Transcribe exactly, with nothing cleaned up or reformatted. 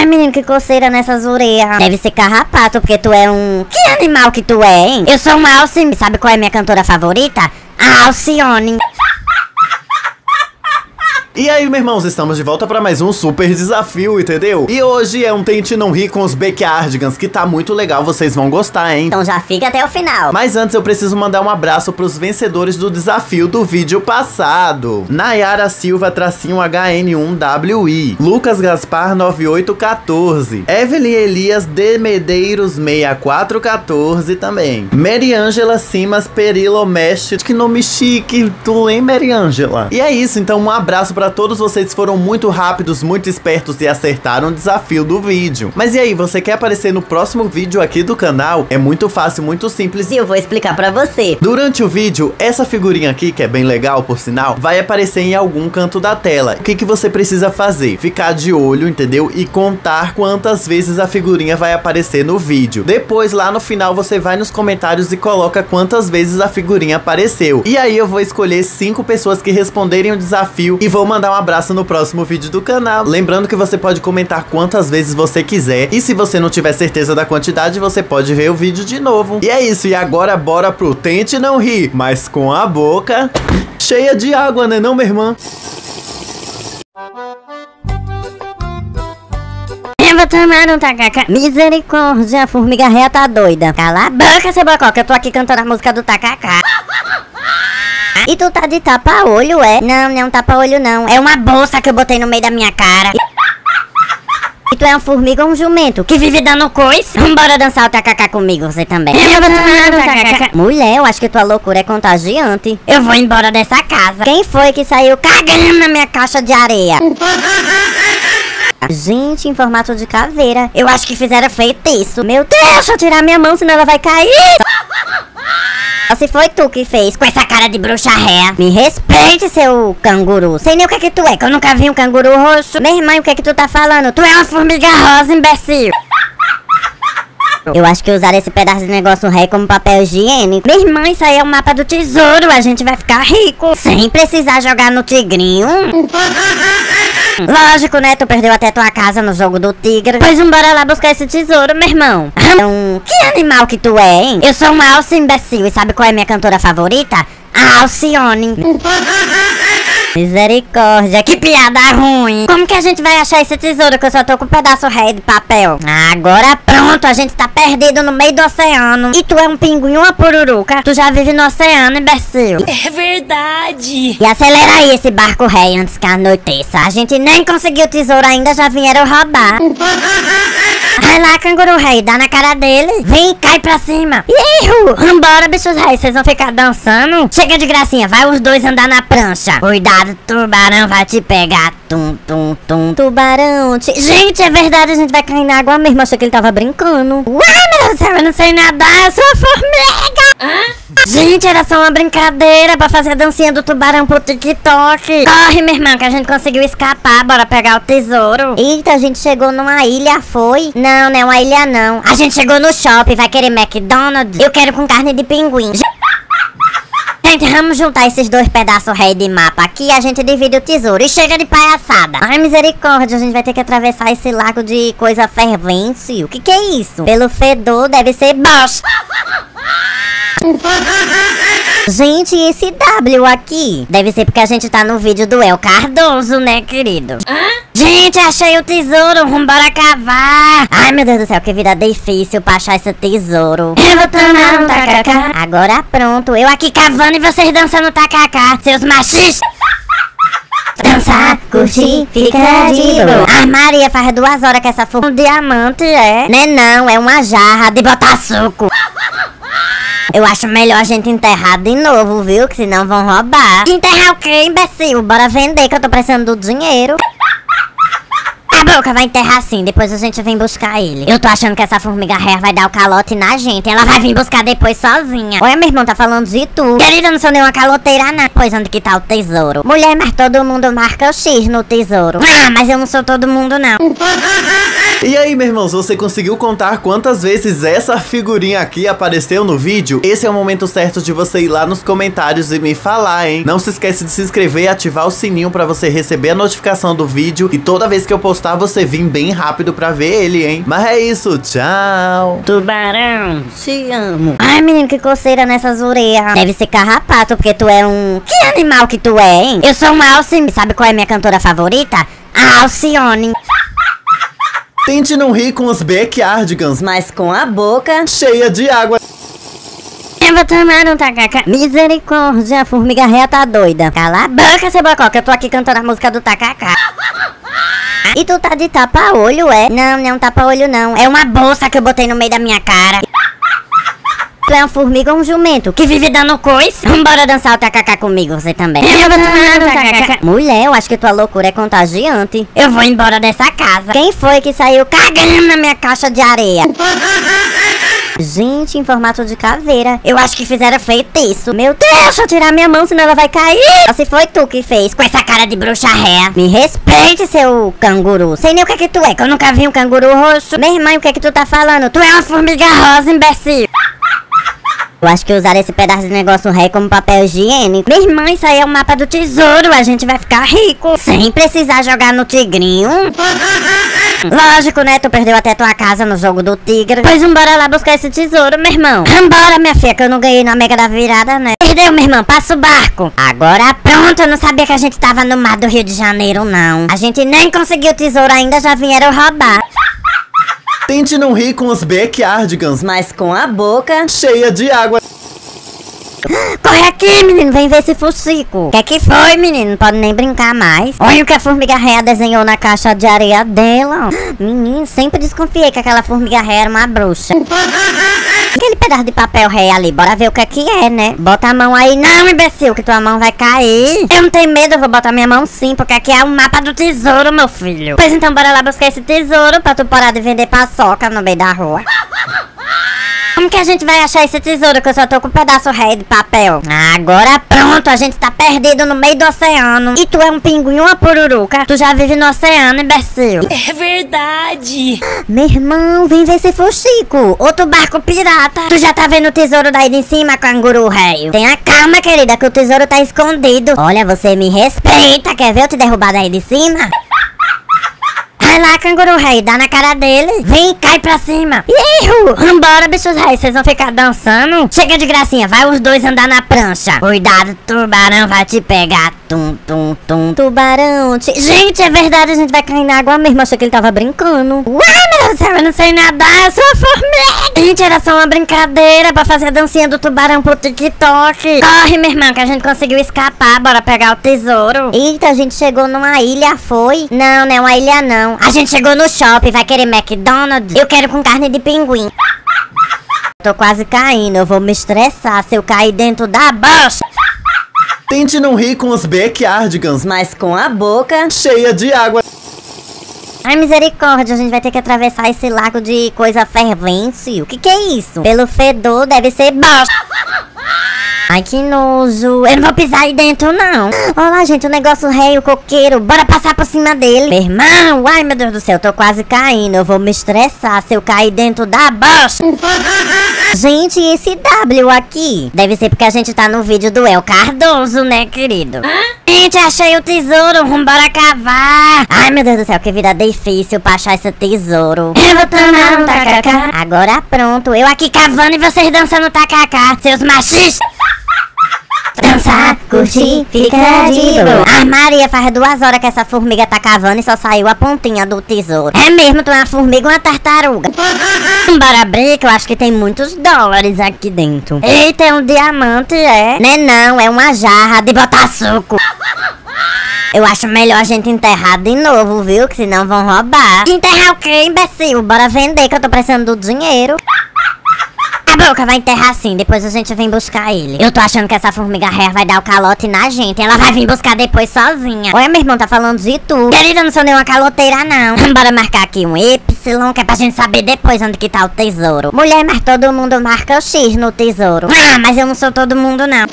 Ai, menino, que coceira nessas orelhas. Deve ser carrapato, porque tu é um... Que animal que tu é, hein? Eu sou um Alcione. Sabe qual é minha cantora favorita? A Alcione. E aí, meus irmãos, estamos de volta pra mais um super desafio, entendeu? E hoje é um tente não rir com os Backyardigans, que tá muito legal, vocês vão gostar, hein? Então já fica até o final. Mas antes eu preciso mandar um abraço pros vencedores do desafio do vídeo passado. Nayara Silva, tracinho H N um W I. Lucas Gaspar, nove oito um quatro. Evelyn Elias de Medeiros, seis quatro um quatro também. Mariângela Simas Perilomeste. Que nome chique, tu lembra, Mariângela? E é isso, então um abraço pra todos vocês, foram muito rápidos, muito espertos e acertaram o desafio do vídeo. Mas e aí, você quer aparecer no próximo vídeo aqui do canal? É muito fácil, muito simples, e eu vou explicar pra você. Durante o vídeo, essa figurinha aqui, que é bem legal por sinal, vai aparecer em algum canto da tela. O que que você precisa fazer? Ficar de olho, entendeu? E contar quantas vezes a figurinha vai aparecer no vídeo. Depois, lá no final, você vai nos comentários e coloca quantas vezes a figurinha apareceu. E aí eu vou escolher cinco pessoas que responderem o desafio e vou mandar um abraço no próximo vídeo do canal. Lembrando que você pode comentar quantas vezes você quiser, e se você não tiver certeza da quantidade, você pode ver o vídeo de novo. E é isso, e agora bora pro Tente Não Rir, mas com a boca cheia de água, né não, minha irmã? Eu vou tomar um tacacá. Misericórdia, a formiga réia tá doida. Cala a boca, seu bococa, eu tô aqui cantando a música do tacacá. E tu tá de tapa-olho, é? Não, não é um tapa-olho, não. É uma bolsa que eu botei no meio da minha cara. E tu é uma formiga ou um jumento que vive dando coice? Vambora dançar o tacacá comigo, você também. Eu vou tomar o tacacá. Mulher, eu acho que tua loucura é contagiante. Eu vou embora dessa casa. Quem foi que saiu cagando na minha caixa de areia? Gente, em formato de caveira. Eu acho que fizeram feitiço. Meu Deus, deixa eu tirar minha mão, senão ela vai cair. Se foi tu que fez com essa cara de bruxa ré. Me respeite, seu canguru. Sei nem o que é que tu é, que eu nunca vi um canguru roxo. Minha irmã, o que é que tu tá falando? Tu é uma formiga rosa, imbecil. Eu acho que usaram esse pedaço de negócio ré como papel higiênico. Minha irmã, isso aí é o mapa do tesouro. A gente vai ficar rico sem precisar jogar no tigrinho. Lógico, né? Tu perdeu até tua casa no jogo do tigre. Pois vambora lá buscar esse tesouro, meu irmão. Então, que animal que tu é, hein? Eu sou um alce, imbecil. E sabe qual é minha cantora favorita? A Alcione. Misericórdia, que piada ruim. Como que a gente vai achar esse tesouro que eu só tô com um pedaço rei de papel? Agora pronto, a gente tá perdido no meio do oceano. E tu é um pinguim, uma pururuca. Tu já vive no oceano, imbecil. É verdade. E acelera aí esse barco rei antes que anoiteça. A gente nem conseguiu o tesouro ainda, já vieram roubar. Vai lá, canguru rei, dá na cara dele. Vem, cai pra cima. Ihu! Vambora, bichos rei, vocês vão ficar dançando? Chega de gracinha, vai os dois andar na prancha. Cuidado, tubarão vai te pegar. Tum, tum, tum. Tubarão te... Gente, é verdade, a gente vai cair na água mesmo. Achei que ele tava brincando. Uai, meu Deus, eu não sei nadar, eu sou a formiga. Hã? Gente, era só uma brincadeira pra fazer a dancinha do tubarão pro TikTok. Corre, minha irmã, que a gente conseguiu escapar. Bora pegar o tesouro. Eita, a gente chegou numa ilha, foi? Não, não é uma ilha, não. A gente chegou no shopping, vai querer McDonald's? Eu quero com carne de pinguim. Gente, vamos juntar esses dois pedaços rei de mapa aqui e a gente divide o tesouro. E chega de palhaçada. Ai, misericórdia, a gente vai ter que atravessar esse lago de coisa fervente. O que que é isso? Pelo fedor, deve ser bosta. Gente, esse W aqui deve ser porque a gente tá no vídeo do El Cardoso, né, querido? Hã? Gente, achei o tesouro, vambora cavar. Ai, meu Deus do céu, que vida difícil pra achar esse tesouro. Eu vou tomar um tacacá. Agora pronto, eu aqui cavando e vocês dançando tacacá, seus machistas. Dançar, curtir, ficar de boa. A Maria faz duas horas que essa fofa um diamante é. Né não, é uma jarra de botar suco. Eu acho melhor a gente enterrar de novo, viu? Que senão vão roubar. Enterrar o quê, imbecil? Bora vender que eu tô precisando do dinheiro. A boca vai enterrar sim, depois a gente vem buscar ele. Eu tô achando que essa formiga ré vai dar o calote na gente. Ela vai vir buscar depois sozinha. Olha, meu irmão, tá falando de tu. Querida, eu não sou nenhuma caloteira, não. Pois onde que tá o tesouro? Mulher, mas todo mundo marca o X no tesouro. Ah, mas eu não sou todo mundo, não. E aí, meus irmãos, você conseguiu contar quantas vezes essa figurinha aqui apareceu no vídeo? Esse é o momento certo de você ir lá nos comentários e me falar, hein? Não se esquece de se inscrever e ativar o sininho pra você receber a notificação do vídeo. E toda vez que eu postar, você vir bem rápido pra ver ele, hein? Mas é isso, tchau! Tubarão, te amo. Ai, menino, que coceira nessas orelhas. Deve ser carrapato, porque tu é um... Que animal que tu é, hein? Eu sou uma Alcione. Sabe qual é minha cantora favorita? A Alcione. Tente não rir com os Backyardigans, mas com a boca cheia de água. Eu vou tomar um tacacá. Misericórdia, a formiga ré tá doida. Cala a boca, seu bococa, eu tô aqui cantando a música do tacacá. E tu tá de tapa-olho, é? Não, não é um tapa-olho, não. É uma bolsa que eu botei no meio da minha cara. Tu é uma formiga ou um jumento que vive dando coice? Vambora dançar o tacacá comigo, você também. Eu vou tomar um tacacá. Mulher, eu acho que tua loucura é contagiante. Eu vou embora dessa casa. Quem foi que saiu cagando na minha caixa de areia? Gente, em formato de caveira. Eu acho que fizeram feitiço. Meu Deus, deixa eu tirar minha mão, senão ela vai cair. Ou se foi tu que fez com essa cara de bruxa ré. Me respeite, seu canguru. Sei nem o que é que tu é, que eu nunca vi um canguru roxo. Minha irmã, o que é que tu tá falando? Tu é uma formiga rosa, imbecil. Eu acho que usaram esse pedaço de negócio ré como papel higiênico. Minha irmã, isso aí é um mapa do tesouro. A gente vai ficar rico sem precisar jogar no tigrinho. Lógico, né? Tu perdeu até tua casa no jogo do tigre. Pois vambora lá buscar esse tesouro, meu irmão. Vambora, minha filha, que eu não ganhei na mega da virada, né? Perdeu, meu irmão. Passa o barco. Agora pronto. Eu não sabia que a gente tava no mar do Rio de Janeiro, não. A gente nem conseguiu o tesouro ainda, já vieram roubar. Tente não rir com os Backyardigans, mas com a boca cheia de água. Corre aqui, menino, vem ver esse fuxico. O que é que foi, menino? Não pode nem brincar mais. Olha o que a formiga ré desenhou na caixa de areia dela. Menino, sempre desconfiei que aquela formiga ré era uma bruxa. Aquele pedaço de papel ré ali, bora ver o que é que é, né? Bota a mão aí. Não, imbecil, que tua mão vai cair. Eu não tenho medo, eu vou botar minha mão sim, porque aqui é o mapa do tesouro, meu filho. Pois então, bora lá buscar esse tesouro pra tu parar de vender paçoca no meio da rua. Como que a gente vai achar esse tesouro, que eu só tô com um pedaço ré de papel? Agora pronto, a gente tá perdido no meio do oceano. E tu é um pinguim, uma pururuca. Tu já vive no oceano, imbecil. É verdade. Meu irmão, vem ver esse fuxico. Outro barco pirata. Tu já tá vendo o tesouro daí de cima, canguru rei. Tenha calma, querida, que o tesouro tá escondido. Olha, você me respeita. Quer ver eu te derrubar daí de cima? Vai lá, canguru rei, dá na cara dele. Vem, cai pra cima. Ihu! Vambora, bichos rei, vocês vão ficar dançando? Chega de gracinha, vai os dois andar na prancha. Cuidado, tubarão vai te pegar. Tum, tum, tum. Tubarão te... Gente, é verdade, a gente vai cair na água mesmo. Achei que ele tava brincando. Uai, meu Deus do céu, eu não sei nadar, eu sou a formiga. Gente, era só uma brincadeira pra fazer a dancinha do tubarão pro TikTok. Corre, minha irmã, que a gente conseguiu escapar. Bora pegar o tesouro. Eita, a gente chegou numa ilha, foi? Não, não é uma ilha, não. A gente chegou no shopping, vai querer McDonald's? Eu quero com carne de pinguim. Tô quase caindo, eu vou me estressar se eu cair dentro da bocha. Tente não rir com os Backyardigans, mas com a boca cheia de água. Ai, misericórdia, a gente vai ter que atravessar esse lago de coisa fervente. O que que é isso? Pelo fedor deve ser bocha. Ai, que nojo. Eu não vou pisar aí dentro, não. Olá, gente, o negócio rei, o coqueiro. Bora passar por cima dele. Meu irmão, ai, meu Deus do céu, eu tô quase caindo. Eu vou me estressar se eu cair dentro da bosta. Gente, esse W aqui? Deve ser porque a gente tá no vídeo do El Cardoso, né, querido? Gente, achei o tesouro. Vambora cavar. Ai, meu Deus do céu, que vida difícil pra achar esse tesouro. Eu vou tomar um tacacá. Agora pronto. Eu aqui cavando e vocês dançando tacacá. Seus machistas. Dançar, curtir, ficar de boa. Ah, Maria, faz duas horas que essa formiga tá cavando e só saiu a pontinha do tesouro. É mesmo, tu é uma formiga ou uma tartaruga? Bora abrir, que eu acho que tem muitos dólares aqui dentro. Eita, é um diamante, é? Né não, é uma jarra de botar suco. Eu acho melhor a gente enterrar de novo, viu? Que senão vão roubar. Enterrar o quê, imbecil? Bora vender, que eu tô precisando do dinheiro. A boca vai enterrar sim, depois a gente vem buscar ele. Eu tô achando que essa formiga ré vai dar o calote na gente. Ela vai vir buscar depois sozinha. Olha, meu irmão, tá falando de tu. Querida, não sou nenhuma caloteira, não. Bora marcar aqui um Y, que é pra gente saber depois onde que tá o tesouro. Mulher, mas todo mundo marca o X no tesouro. Ah, mas eu não sou todo mundo, não.